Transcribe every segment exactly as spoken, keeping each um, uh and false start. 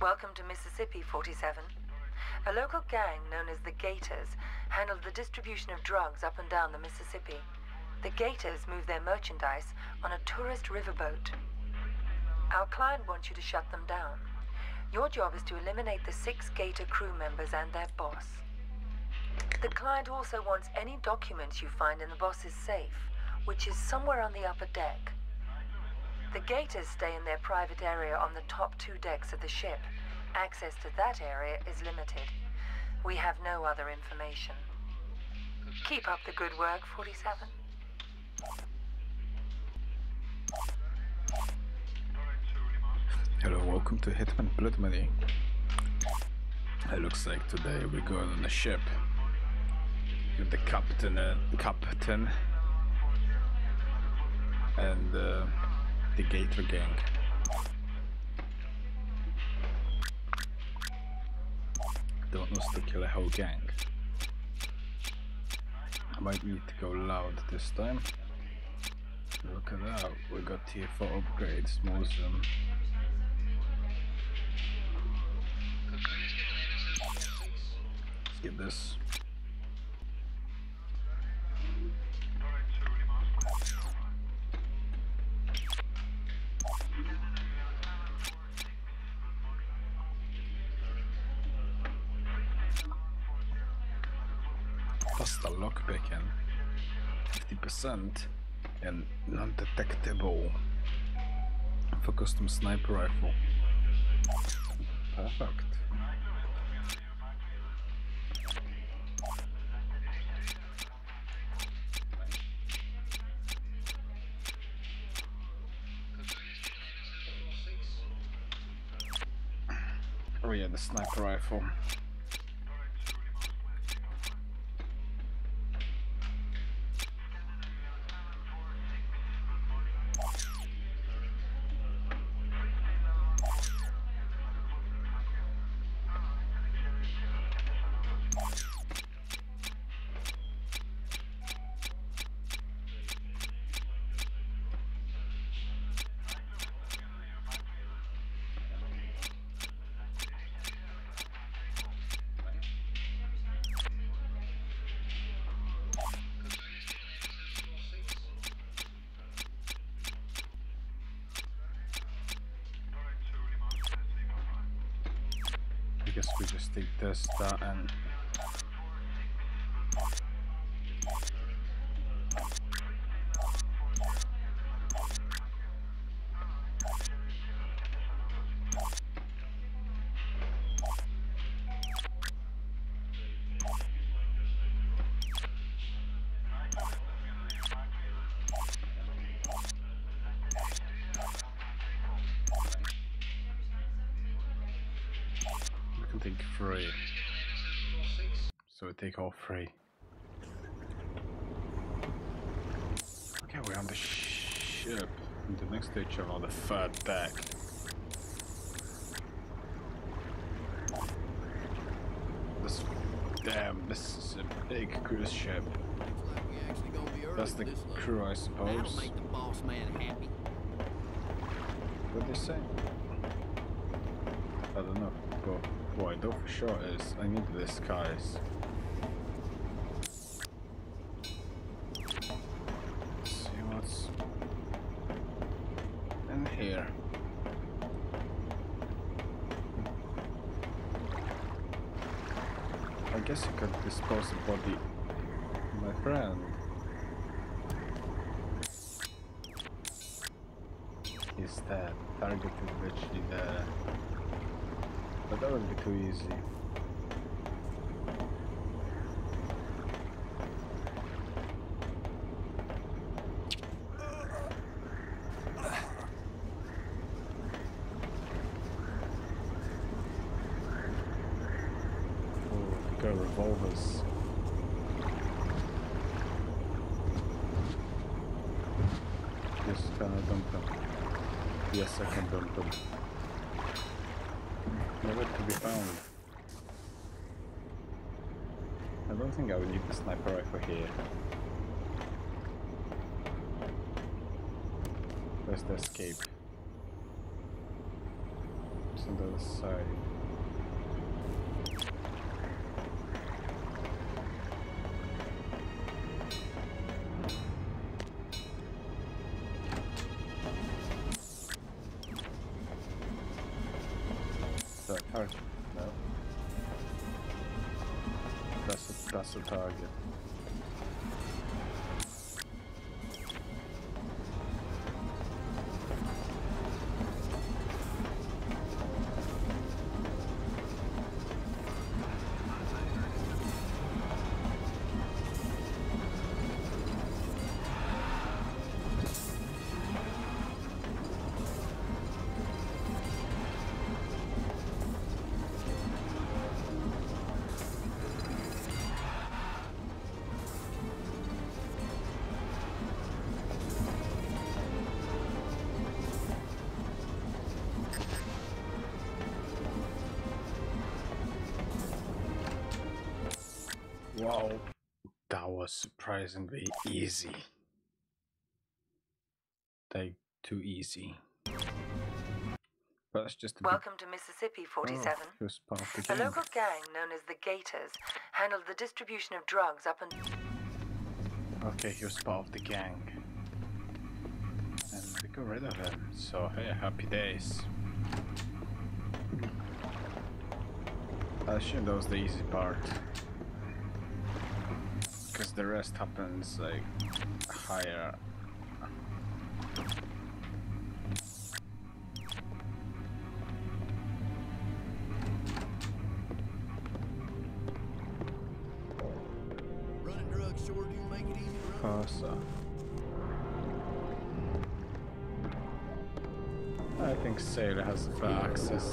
Welcome to Mississippi forty-seven. A local gang known as the Gators handled the distribution of drugs up and down the Mississippi. The Gators move their merchandise on a tourist riverboat. Our client wants you to shut them down. Your job is to eliminate the six Gator crew members and their boss. The client also wants any documents you find in the boss's safe, which is somewhere on the upper deck. The Gators stay in their private area on the top two decks of the ship. Access to that area is limited. We have no other information. Keep up the good work, forty-seven. Hello, welcome to Hitman Blood Money. It looks like today we're going on a ship with the captain, uh, captain and uh, the Gator gang. They want us to kill a whole gang. I might need to go loud this time. Look at that, we got tier four upgrades, more zoom. Let's get this. Pasta lockpick and fifty percent and non-detectable for custom sniper rifle. Perfect. Oh yeah, the sniper rifle. I guess we just take this, that, and take three. So we take all three. Okay, we're on the ship. And the next stage are on the third deck. This damn, this is a big cruise ship. That's the crew, I suppose. That'll make the boss man happy. What did they say? I don't know, but what I know for sure is I need the disguise. Let's see what's in here. I guess you could dispose the body, my friend. He's dead. Target is literally there. But that would be too easy. Oh, they got revolvers. Yes, can I dump them? Yes, I can dump them. Nowhere to be found. I don't think I would need the sniper rifle here. Where's the escape? It's on the other side. That's the target. Wow, that was surprisingly easy. Like, too easy. But that's just a Welcome bit... to Mississippi forty-seven. Oh, the a game. Local gang known as the Gators handled the distribution of drugs up and... Okay, he was part of the gang. And we got rid of him, so hey, happy days. I assume that was the easy part. Because the rest happens like higher. Running drugs sure do make it easy to run. Awesome. I think Sailor has access.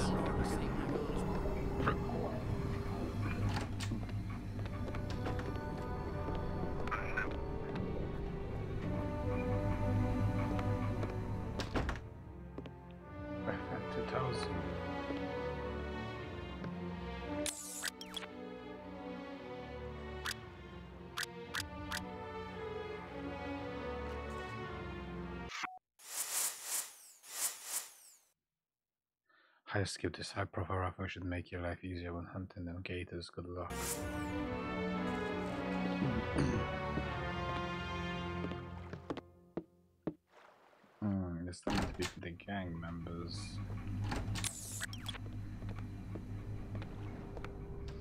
High skill, this high profile rifle should make your life easier when hunting them Gators. Good luck. mm, This is meant to be for the gang members.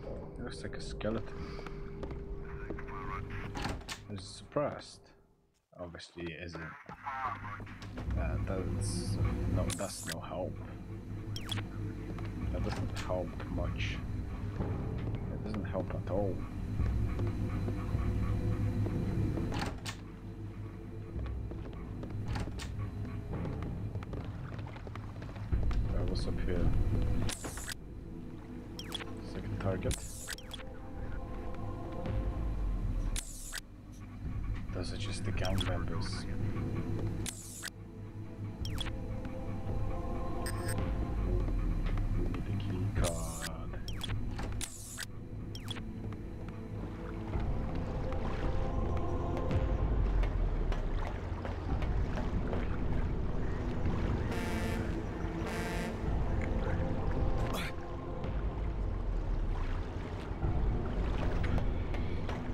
It looks like a skeleton. It's suppressed. Obviously it isn't. Uh, that's no, that's no help. That doesn't help much. It doesn't help at all. Uh, what's up here? Second target. Those are just the gang members.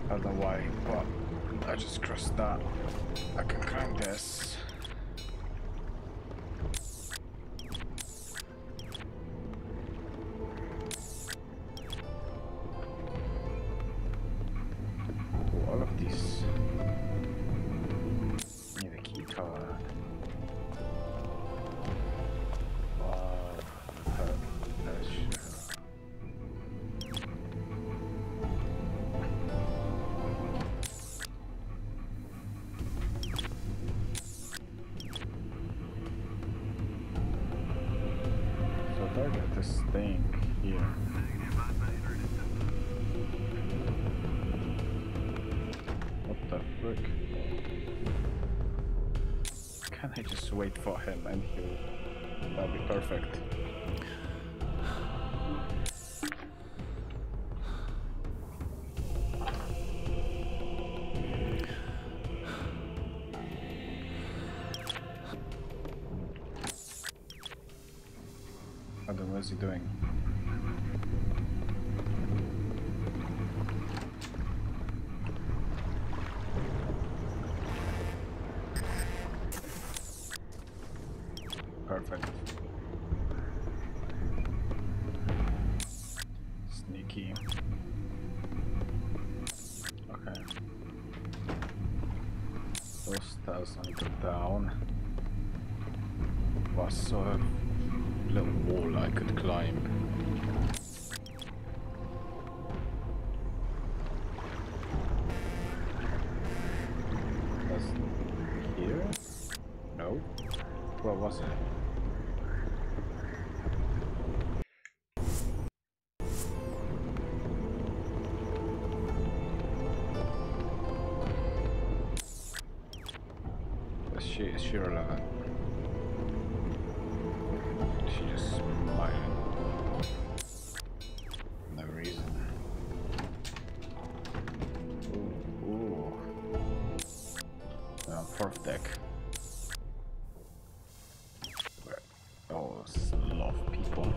I don't know why, but I just crossed that. I can climb this. Oh, all of these. Need a key card. Wow, that's shit. Can I just wait for him and he'll... that'll be perfect. Hold on, what is he doing? Perfect. Sneaky. Okay. Those thousand go down. Was a little wall I could climb. Was it here? No. Where was it? Relevant. She just smiled. No reason. Ooh, ooh. Uh, fourth deck. Where? Oh, sloth people.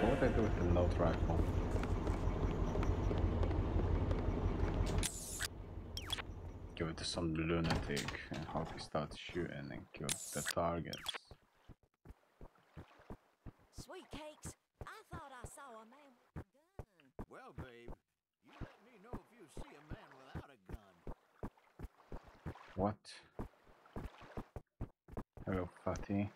What did I do with the load rifle? Give it to some lunatic and hope he starts shooting and kills the targets. Sweet cakes! I thought I saw a man with a gun. Well, babe, you let me know if you see a man without a gun. What? Hello, fatty.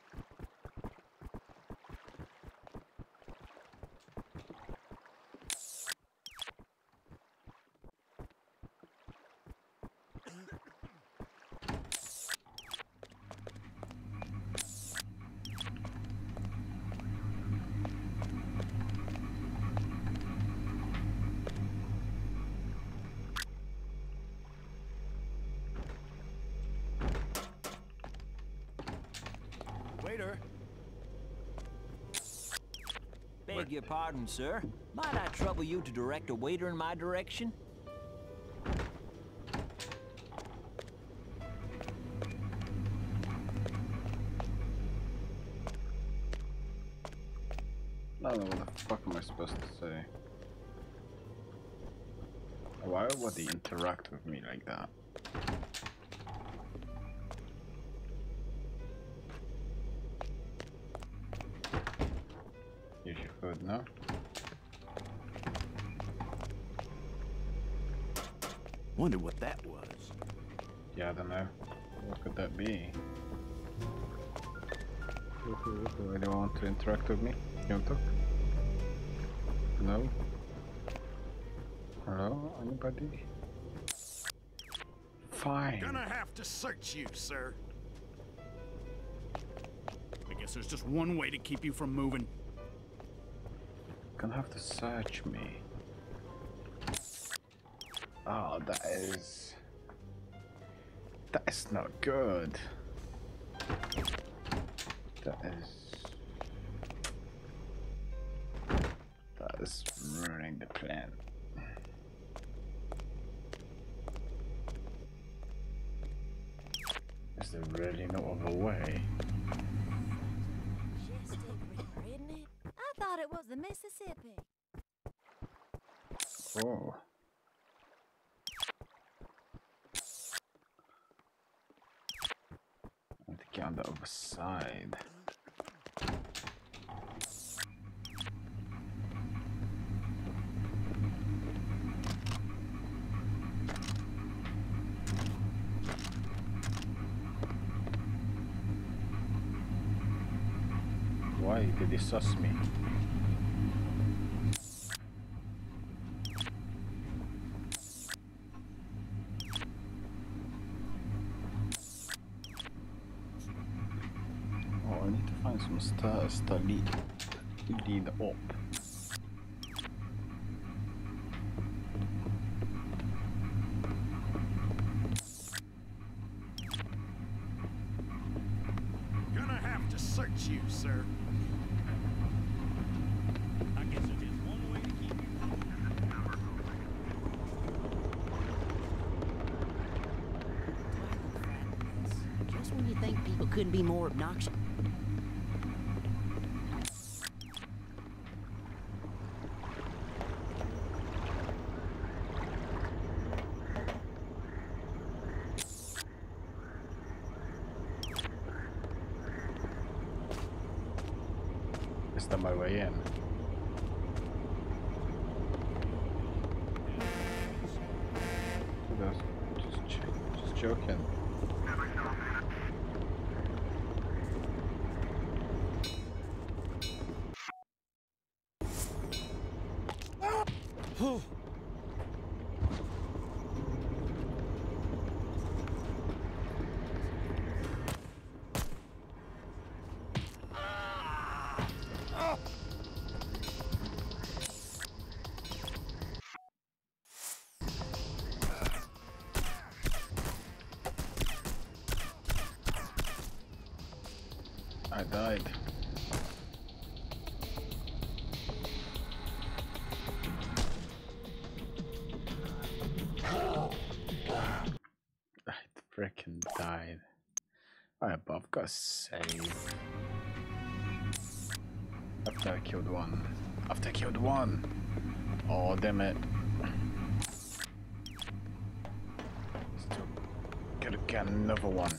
Beg your pardon, sir. Might I trouble you to direct a waiter in my direction? I don't know what the fuck am I supposed to say. Why would he interact with me like that? Good, no? Wonder what that was. Yeah, I don't know. What could that be? Do they want to interact with me? You want to talk? No? Hello? Anybody? Fine. Gonna have to search you, sir. I guess there's just one way to keep you from moving. Gonna have to search me. Oh, that is that is not good. That is that is ruining the plan. Is there really no other way? It was the Mississippi. Oh. I have to get on the other side. Why did he suss me? sta stabil din upp. Couldn't be more obnoxious. Está mal bien. Just, just, just joking. I died. I freaking died. Alright, but I've got to save. After I killed one. After I killed one! Oh, damn it. Still gotta get another one.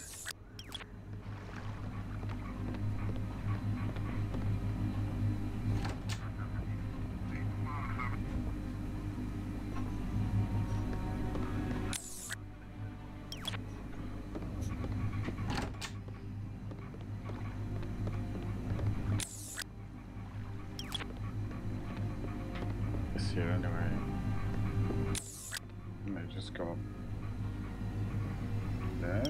Here anyway. Let me just go up there.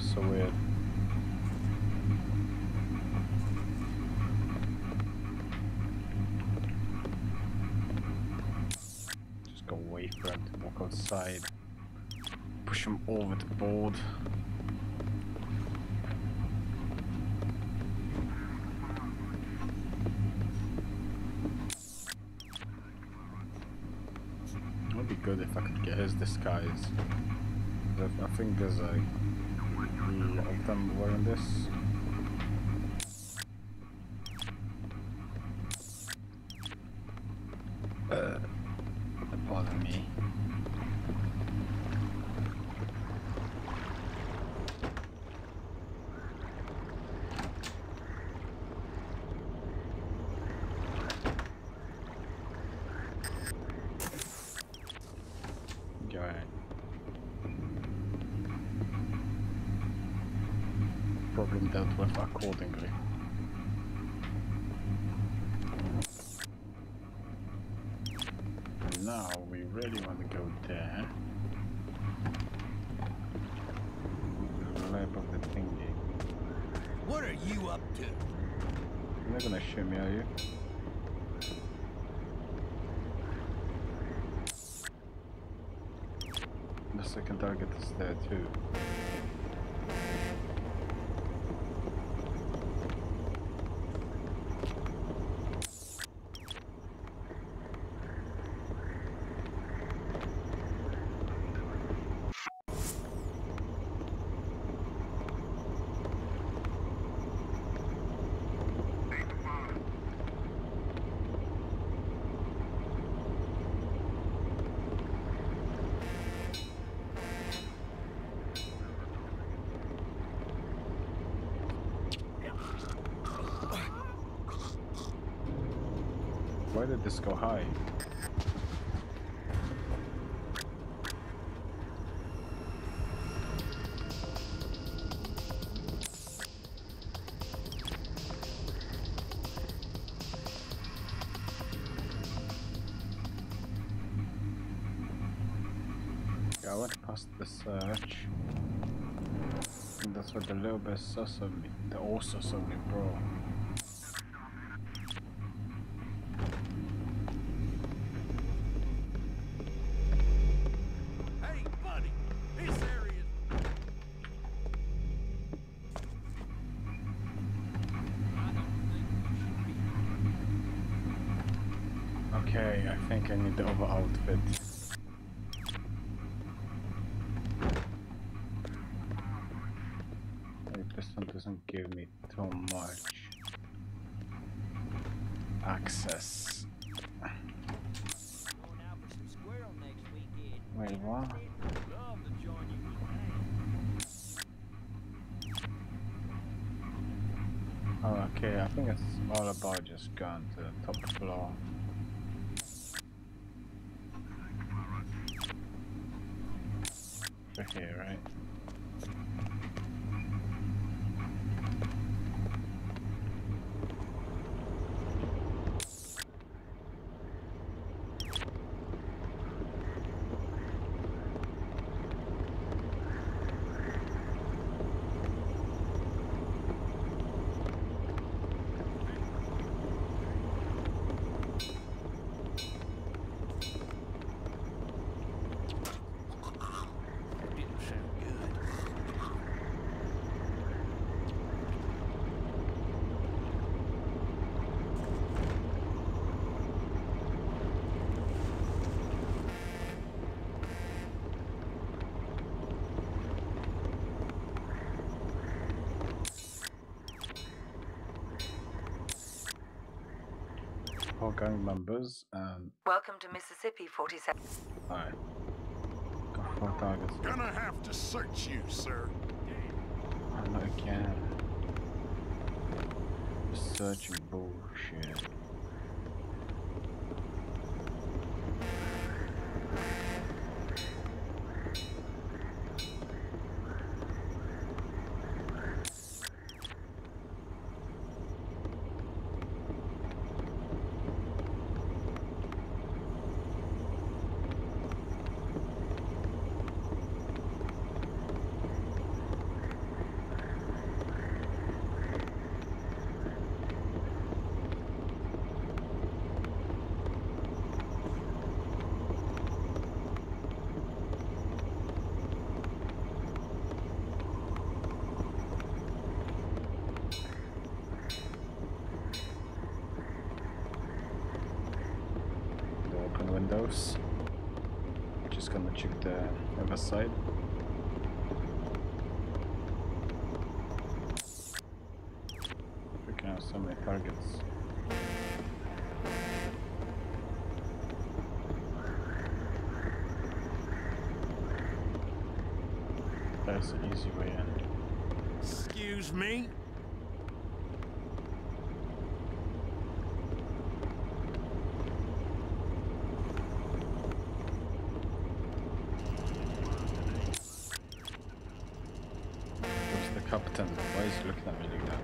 So weird. Just go wait for him to walk outside. Push him over the board. It would be good if I could get his disguise. I think there's a lot of them wearing this. Uh, pardon me. Problem dealt with accordingly. And now we really want to go there. Life of the thingy. What are you up to? You're not gonna shoot me, are you? The second target is there too. Why did this go high? I went past the search. And that's what the little bit sus of me. The all sus of me, bro. Hey, buddy! Be serious! Okay, I think I need the other outfit. Give me too much access. Wait, what? Oh, okay, I think it's all about just going to the top floor. We're here, right? Gang members and welcome to Mississippi forty-seven. All right, got four targets. Gonna have to search you, sir. I'm not again. Search bullshit. Just gonna check the other side. Freaking out, so many targets. That's an easy way in. Excuse me? Captain, why is he looking at me like that?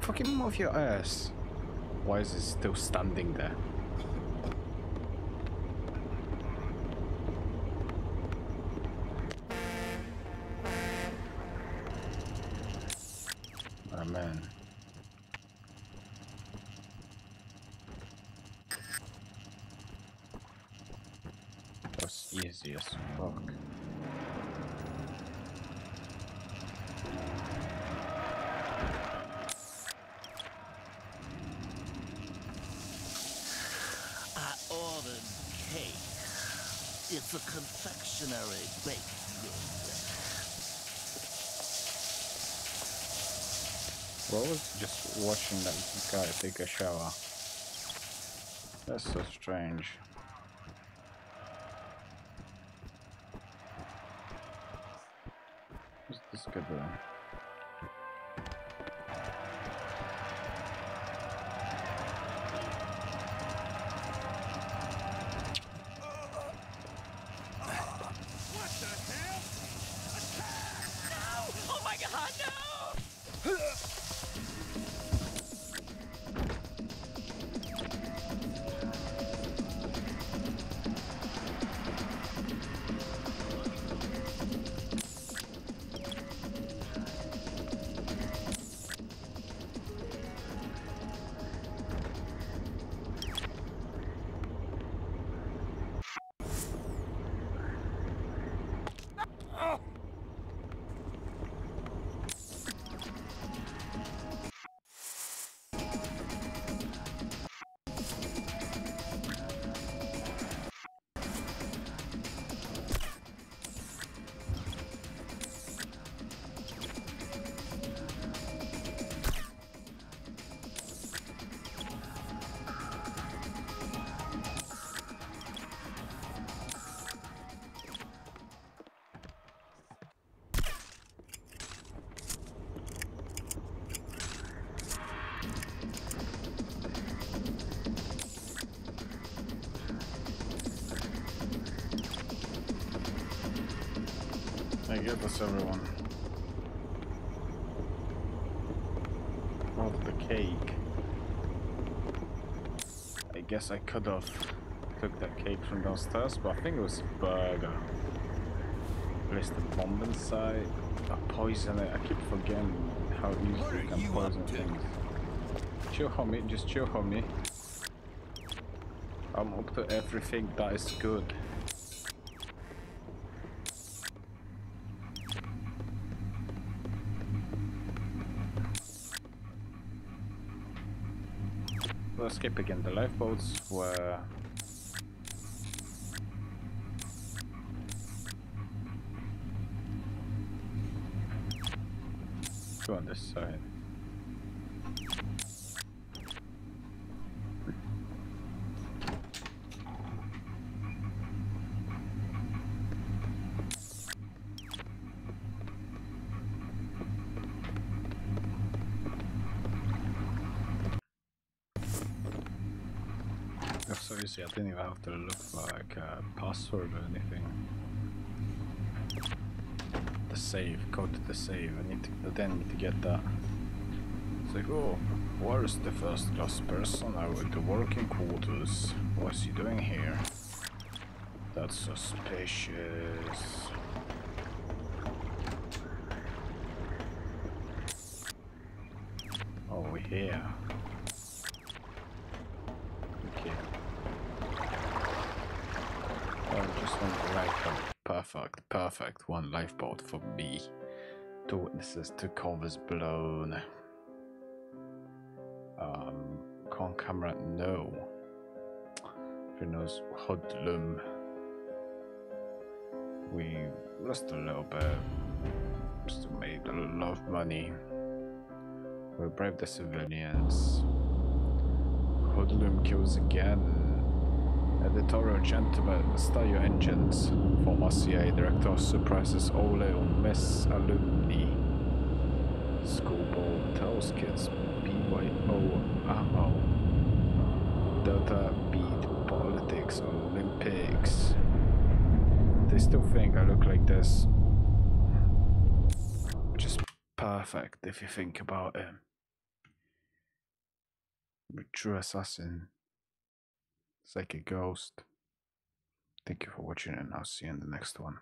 Fucking move your ass. Why is it still standing there? Oh man. easy as fuck. I ordered cake. It's a confectionery baked good. Well, I was just watching that guy take a shower. That's so strange. What's this guy doing? Get this, everyone. Not the cake. I guess I could have took that cake from downstairs, but I think it was a burger. Placed a bomb inside. I poisoned it. I keep forgetting how easily you can poison things. Chill, homie. Just chill, homie. I'm up to everything that is good. Skip again. The lifeboats were two on this side. I didn't even have to look for like a password or anything. The save, code to the save, I need to, then need to get that. It's like, oh, where is the first class personnel with the working quarters? What's he doing here? That's suspicious. Oh, we're here. Perfect, perfect. One lifeboat for me. Two witnesses, two covers blown. Um, con camera, no. Who knows? Hoodlum. We lost a little bit. Just made a lot of money. We bribed the civilians. Hoodlum kills again. Editorial gentlemen, start your engines. Former C I A director surprises Ole on Miss Alumni. School ball tells kids B Y O ammo. Delta beat politics Olympics. They still think I look like this. Which is perfect if you think about it. The true assassin. Psychic Ghost. Thank you for watching, and I'll see you in the next one.